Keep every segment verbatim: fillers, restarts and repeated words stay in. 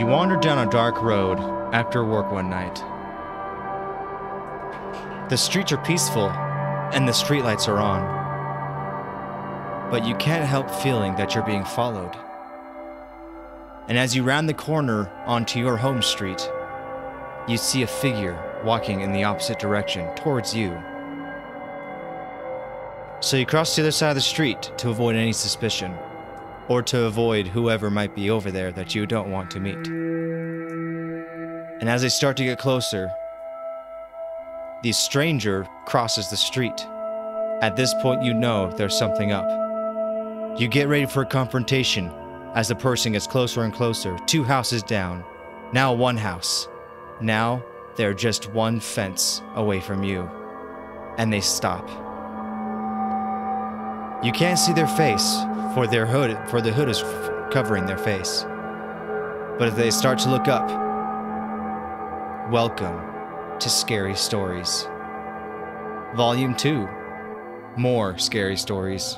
You wandered down a dark road after work one night. The streets are peaceful and the streetlights are on, but you can't help feeling that you're being followed. And as you round the corner onto your home street, you see a figure walking in the opposite direction towards you. So you cross to the other side of the street to avoid any suspicion, or to avoid whoever might be over there that you don't want to meet. And as they start to get closer, the stranger crosses the street. At this point, you know there's something up. You get ready for a confrontation as the person gets closer and closer, two houses down, now one house. Now they're just one fence away from you, and they stop. You can't see their face, for their hood, for the hood is covering their face. But if they start to look up, welcome to Scary Stories. Volume Two, more scary stories.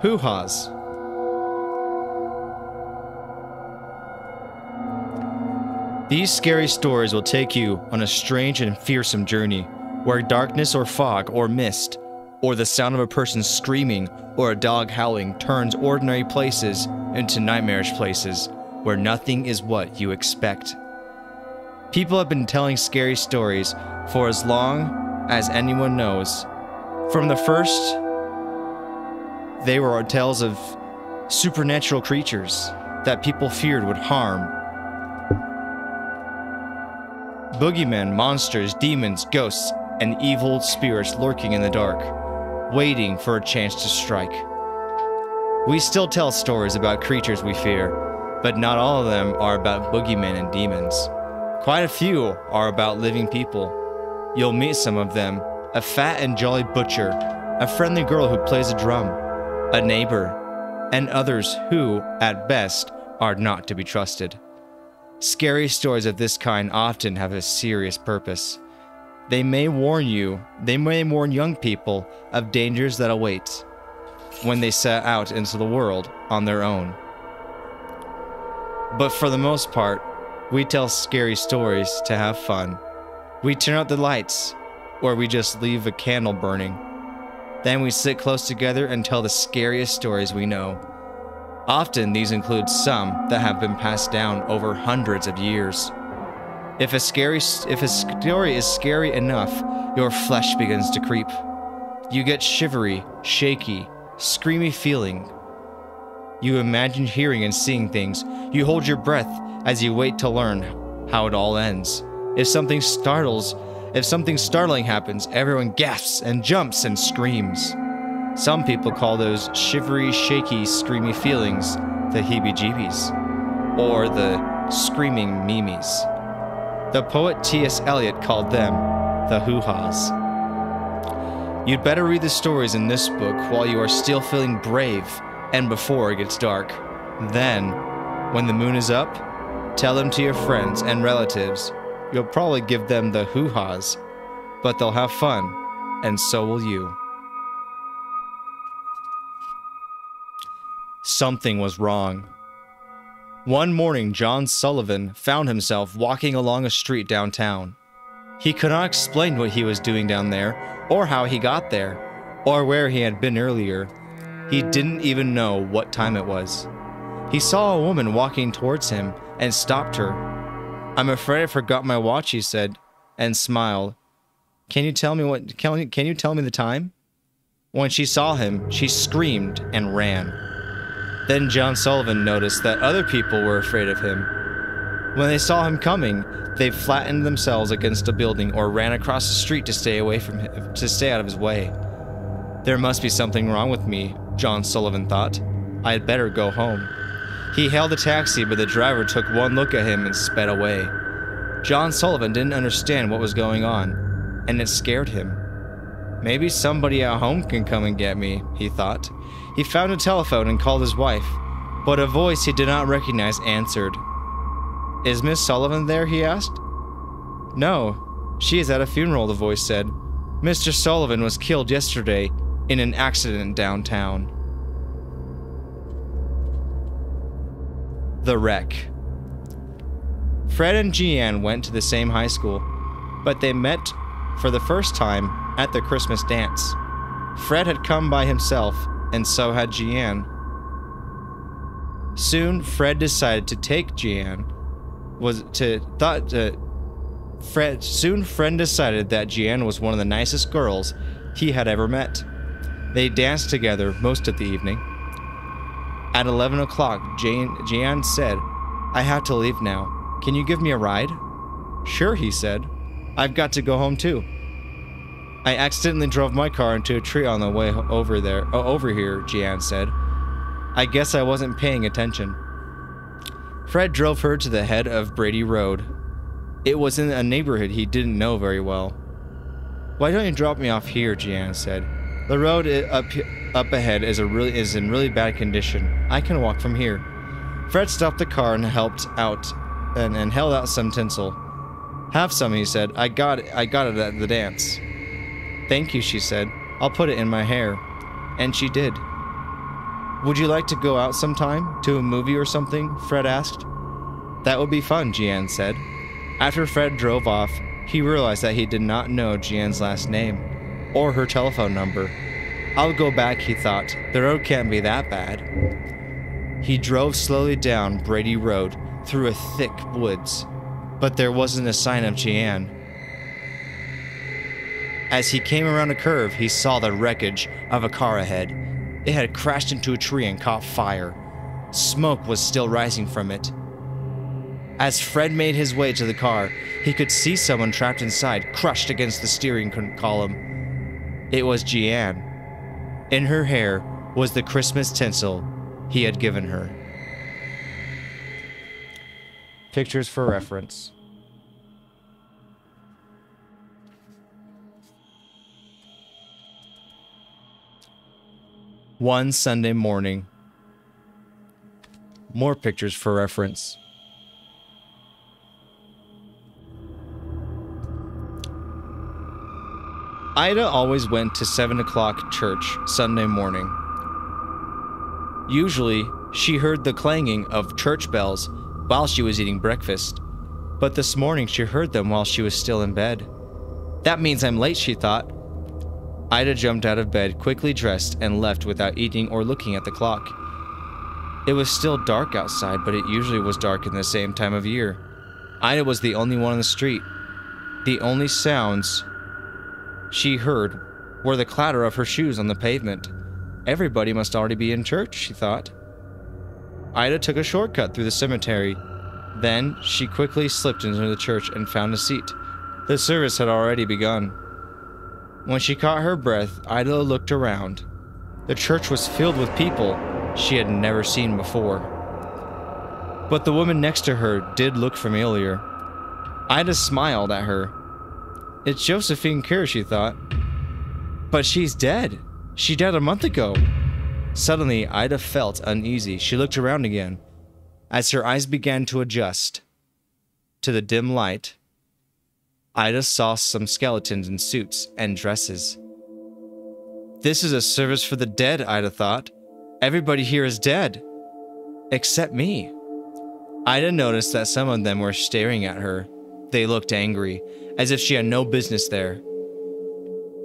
Hoo-haws. These scary stories will take you on a strange and fearsome journey, where darkness or fog or mist, or the sound of a person screaming or a dog howling turns ordinary places into nightmarish places, where nothing is what you expect. People have been telling scary stories for as long as anyone knows. From the first, they were tales of supernatural creatures that people feared would harm. Boogeymen, monsters, demons, ghosts, and evil spirits lurking in the dark, waiting for a chance to strike. We still tell stories about creatures we fear, but not all of them are about boogeymen and demons. Quite a few are about living people. You'll meet some of them: a fat and jolly butcher, a friendly girl who plays a drum, a neighbor, and others who, at best, are not to be trusted. Scary stories of this kind often have a serious purpose. They may warn you, they may warn young people of dangers that await when they set out into the world on their own. But for the most part, we tell scary stories to have fun. We turn out the lights, or we just leave a candle burning. Then we sit close together and tell the scariest stories we know. Often these include some that have been passed down over hundreds of years. If a scary, if a story is scary enough, your flesh begins to creep. You get shivery, shaky, screamy feeling. You imagine hearing and seeing things. You hold your breath as you wait to learn how it all ends. If something startles, if something startling happens, everyone gasps and jumps and screams. Some people call those shivery, shaky, screamy feelings the heebie-jeebies, or the screaming memes. The poet T S Eliot called them the hoo-haws. You'd better read the stories in this book while you are still feeling brave and before it gets dark. Then, when the moon is up, tell them to your friends and relatives. You'll probably give them the hoo-haws, but they'll have fun, and so will you. Something was wrong. One morning, John Sullivan found himself walking along a street downtown. He could not explain what he was doing down there, or how he got there, or where he had been earlier. He didn't even know what time it was. He saw a woman walking towards him and stopped her. "I'm afraid I forgot my watch," he said, and smiled. "Can you tell me what? Can, can you tell me the time?" When she saw him, she screamed and ran. Then John Sullivan noticed that other people were afraid of him. When they saw him coming, they flattened themselves against a building or ran across the street to stay away from him, to stay out of his way. "There must be something wrong with me," John Sullivan thought. "I'd better go home." He hailed a taxi, but the driver took one look at him and sped away. John Sullivan didn't understand what was going on, and it scared him. "Maybe somebody at home can come and get me," he thought. He found a telephone and called his wife, but a voice he did not recognize answered. "Is Miss Sullivan there?" he asked. "No, she is at a funeral," the voice said. "Mister Sullivan was killed yesterday in an accident downtown." the wreck. Fred and Jeanne went to the same high school, but they met for the first time at the Christmas dance. Fred had come by himself, and so had Jeanne. Soon, Fred decided to take Jeanne. Was to thought uh, Fred soon Fred decided that Jeanne was one of the nicest girls he had ever met. They danced together most of the evening. At eleven o'clock, Jeanne said, "I have to leave now. Can you give me a ride?" "Sure," he said. "I've got to go home too. I accidentally drove my car into a tree on the way over there. Oh, over here," Jeanne said. "I guess I wasn't paying attention." Fred drove her to the head of Brady Road. It was in a neighborhood he didn't know very well. "Why don't you drop me off here?" Jeanne said. "The road up up ahead is a really is in really bad condition. I can walk from here." Fred stopped the car and helped out. And, and held out some tinsel. "Have some," he said. I got it, I got it at the dance." "Thank you," she said. "I'll put it in my hair." And she did. "Would you like to go out sometime? To a movie or something?" Fred asked. "That would be fun," Jeanne said. After Fred drove off, he realized that he did not know Jeanne's last name or her telephone number. "I'll go back," he thought. "The road can't be that bad." He drove slowly down Brady Road through a thick woods, but there wasn't a sign of Jeanne. As he came around a curve, he saw the wreckage of a car ahead. It had crashed into a tree and caught fire. Smoke was still rising from it. As Fred made his way to the car, he could see someone trapped inside, crushed against the steering column. It was Jeanne. In her hair was the Christmas tinsel he had given her. Pictures for reference. One Sunday morning. More pictures for reference. Ida always went to seven o'clock church Sunday morning. Usually, she heard the clanging of church bells while she was eating breakfast, but this morning she heard them while she was still in bed. "That means I'm late," she thought. Ida jumped out of bed, quickly dressed, and left without eating or looking at the clock. It was still dark outside, but it usually was dark in the same time of year. Ida was the only one on the street. The only sounds she heard were the clatter of her shoes on the pavement. Everybody must already be in church, she thought. Ida took a shortcut through the cemetery. Then, she quickly slipped into the church and found a seat. The service had already begun. When she caught her breath, Ida looked around. The church was filled with people she had never seen before. But the woman next to her did look familiar. Ida smiled at her. "It's Josephine Kerr," she thought. "But she's dead. She died a month ago." Suddenly, Ida felt uneasy. She looked around again. As her eyes began to adjust to the dim light, Ida saw some skeletons in suits and dresses. "This is a service for the dead," Ida thought. "Everybody here is dead, except me." Ida noticed that some of them were staring at her. They looked angry, as if she had no business there.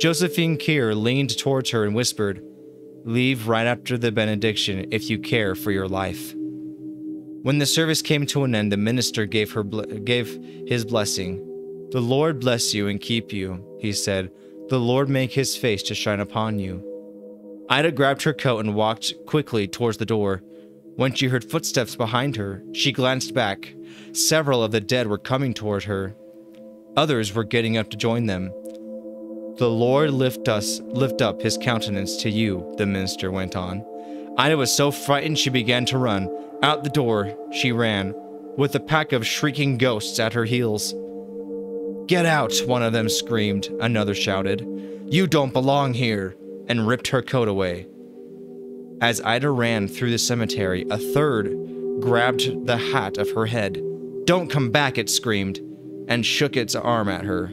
Josephine Kerr leaned towards her and whispered, "Leave right after the benediction if you care for your life." When the service came to an end, the minister gave her gave his blessing. "The Lord bless you and keep you," he said. "The Lord make his face to shine upon you." Ida grabbed her coat and walked quickly towards the door. When she heard footsteps behind her, she glanced back. Several of the dead were coming toward her. Others were getting up to join them. "The Lord lift us, lift up his countenance to you," the minister went on. Ida was so frightened she began to run. Out the door, she ran, with a pack of shrieking ghosts at her heels. "Get out," one of them screamed. Another shouted, "You don't belong here," and ripped her coat away. As Ida ran through the cemetery, a third grabbed the hat of her head. "Don't come back," it screamed, and shook its arm at her.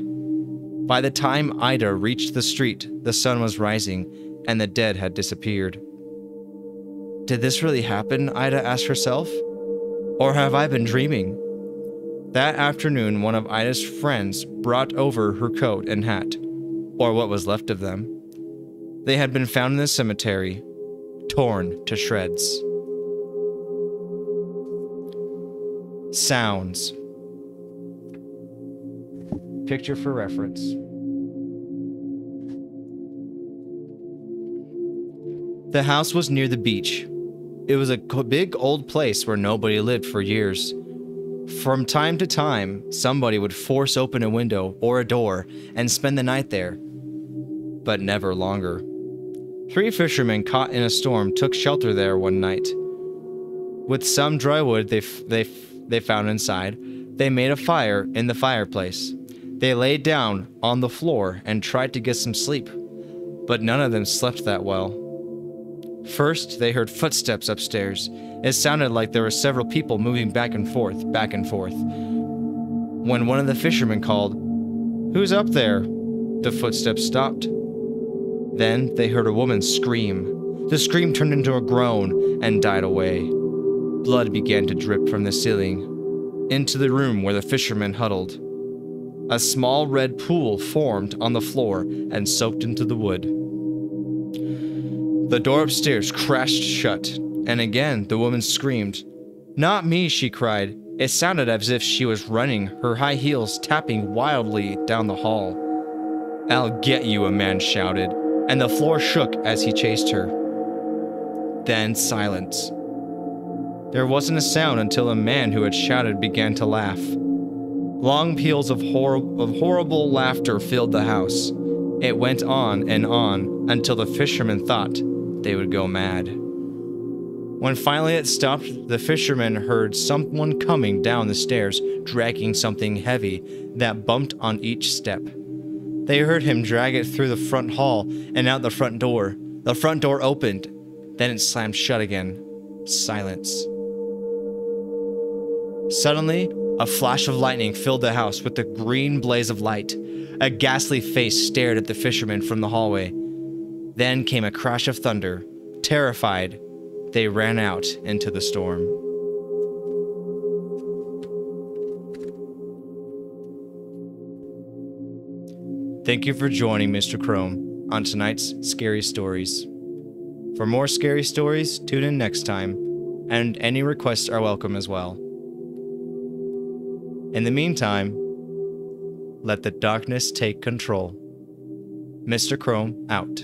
By the time Ida reached the street, the sun was rising, and the dead had disappeared. Did this really happen? Ida asked herself. Or have I been dreaming? That afternoon, one of Ida's friends brought over her coat and hat, or what was left of them. They had been found in the cemetery, torn to shreds. Sounds. Picture for reference. The house was near the beach. It was a big old place where nobody lived for years. From time to time, somebody would force open a window or a door and spend the night there, but never longer. Three fishermen caught in a storm took shelter there one night. With some dry wood they, f they, f they found inside, they made a fire in the fireplace. They lay down on the floor and tried to get some sleep, but none of them slept that well. First, they heard footsteps upstairs. It sounded like there were several people moving back and forth, back and forth. When one of the fishermen called, "Who's up there?" the footsteps stopped. Then they heard a woman scream. The scream turned into a groan and died away. Blood began to drip from the ceiling into the room where the fishermen huddled. A small red pool formed on the floor and soaked into the wood. The door upstairs crashed shut, and again the woman screamed. "Not me," she cried. It sounded as if she was running, her high heels tapping wildly down the hall. "I'll get you," a man shouted, and the floor shook as he chased her. Then silence. There wasn't a sound until a man who had shouted began to laugh. Long peals of, hor of horrible laughter filled the house. It went on and on until the fishermen thought they would go mad. When finally it stopped, the fishermen heard someone coming down the stairs, dragging something heavy that bumped on each step. They heard him drag it through the front hall and out the front door. The front door opened, then it slammed shut again. Silence. Suddenly, a flash of lightning filled the house with a green blaze of light. A ghastly face stared at the fishermen from the hallway. Then came a crash of thunder. Terrified, they ran out into the storm. Thank you for joining Mister Chrome on tonight's Scary Stories. For more scary stories, tune in next time, and any requests are welcome as well. In the meantime, let the darkness take control. Mister Chrome out.